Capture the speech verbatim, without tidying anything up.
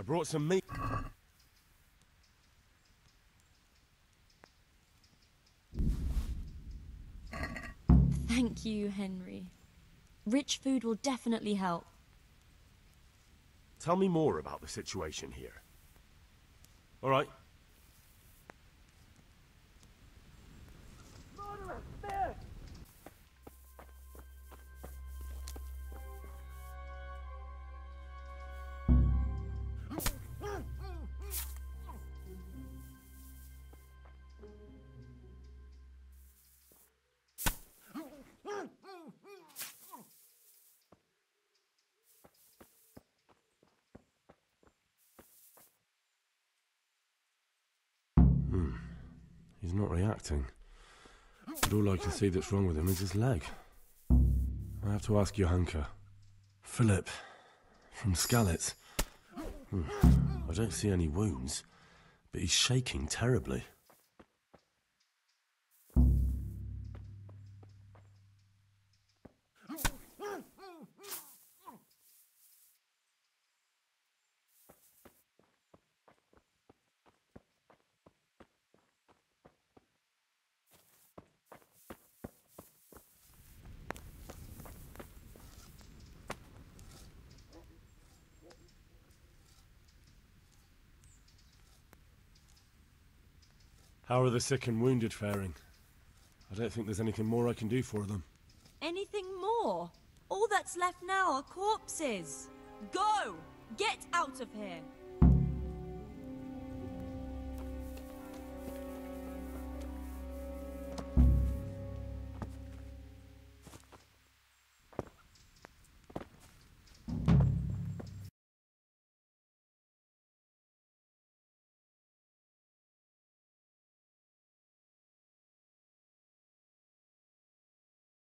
I brought some meat. Thank you, Henry. Rich food will definitely help. Tell me more about the situation here. All right. He's not reacting, but all I can see that's wrong with him is his leg. I have to ask Johanka. Philip, from Skalitz. Hmm. I don't see any wounds, but he's shaking terribly. How are the sick and wounded faring? I don't think there's anything more I can do for them. Anything more? All that's left now are corpses. Go! Get out of here!